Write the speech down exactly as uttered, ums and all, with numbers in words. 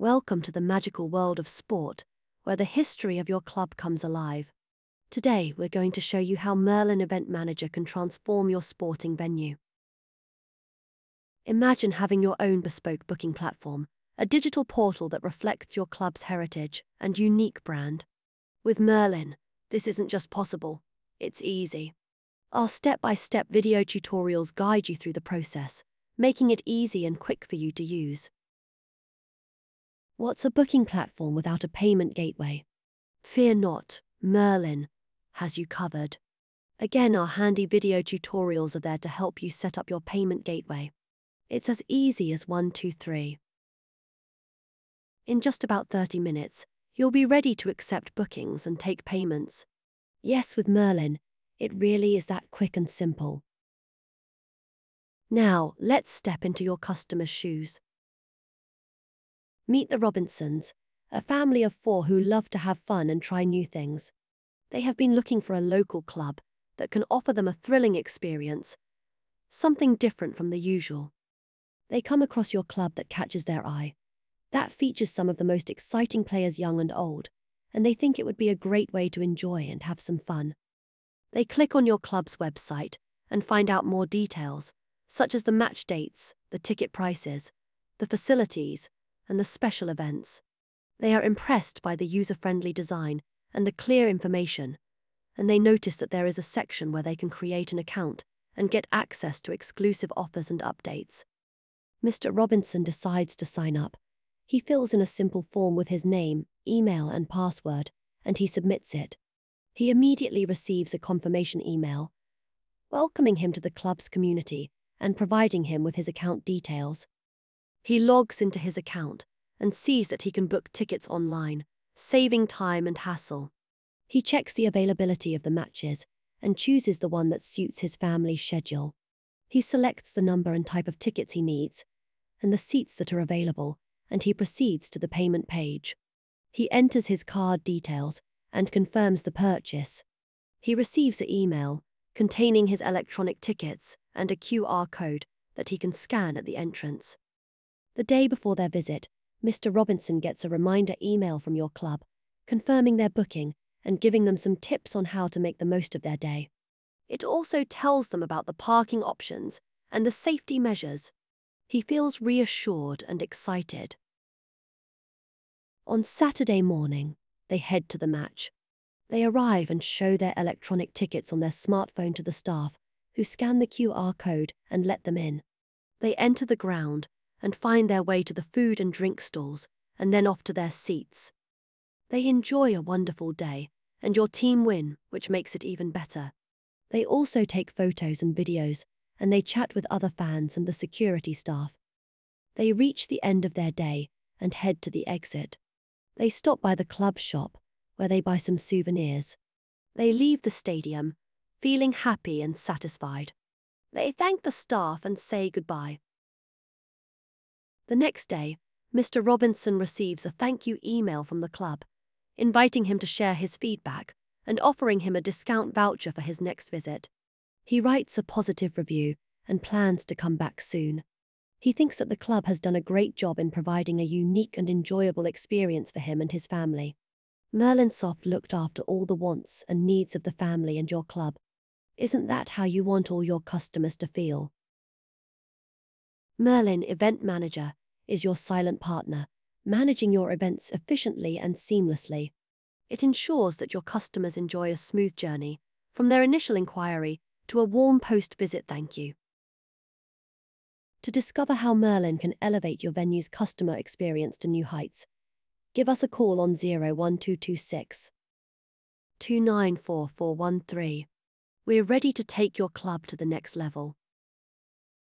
Welcome to the magical world of sport, where the history of your club comes alive. Today, we're going to show you how Merlin Event Manager can transform your sporting venue. Imagine having your own bespoke booking platform, a digital portal that reflects your club's heritage and unique brand. With Merlin, this isn't just possible, it's easy. Our step-by-step video tutorials guide you through the process, making it easy and quick for you to use. What's a booking platform without a payment gateway? Fear not, Merlin has you covered. Again, our handy video tutorials are there to help you set up your payment gateway. It's as easy as one, two, three. In just about thirty minutes, you'll be ready to accept bookings and take payments. Yes, with Merlin, it really is that quick and simple. Now, let's step into your customer's shoes. Meet the Robinsons, a family of four who love to have fun and try new things. They have been looking for a local club that can offer them a thrilling experience, something different from the usual. They come across your club that catches their eye, that features some of the most exciting players young and old, and they think it would be a great way to enjoy and have some fun. They click on your club's website and find out more details, such as the match dates, the ticket prices, the facilities, and the special events. They are impressed by the user-friendly design and the clear information, and they notice that there is a section where they can create an account and get access to exclusive offers and updates. Mister Robinson decides to sign up. He fills in a simple form with his name, email, and password, and he submits it. He immediately receives a confirmation email, welcoming him to the club's community and providing him with his account details. He logs into his account and sees that he can book tickets online, saving time and hassle. He checks the availability of the matches and chooses the one that suits his family's schedule. He selects the number and type of tickets he needs and the seats that are available, and he proceeds to the payment page. He enters his card details and confirms the purchase. He receives an email containing his electronic tickets and a Q R code that he can scan at the entrance. The day before their visit, Mister Robinson gets a reminder email from your club, confirming their booking and giving them some tips on how to make the most of their day. It also tells them about the parking options and the safety measures. He feels reassured and excited. On Saturday morning, they head to the match. They arrive and show their electronic tickets on their smartphone to the staff, who scan the Q R code and let them in. They enter the ground and find their way to the food and drink stalls, and then off to their seats. They enjoy a wonderful day, and your team win, which makes it even better. They also take photos and videos, and they chat with other fans and the security staff. They reach the end of their day and head to the exit. They stop by the club shop, where they buy some souvenirs. They leave the stadium, feeling happy and satisfied. They thank the staff and say goodbye. The next day, Mister Robinson receives a thank you email from the club, inviting him to share his feedback and offering him a discount voucher for his next visit. He writes a positive review and plans to come back soon. He thinks that the club has done a great job in providing a unique and enjoyable experience for him and his family. Merlinsoft looked after all the wants and needs of the family and your club. Isn't that how you want all your customers to feel? Merlin Event Manager is your silent partner, managing your events efficiently and seamlessly. It ensures that your customers enjoy a smooth journey, from their initial inquiry to a warm post-visit thank you. To discover how Merlin can elevate your venue's customer experience to new heights, give us a call on zero one two two six, two nine four four one three. We're ready to take your club to the next level.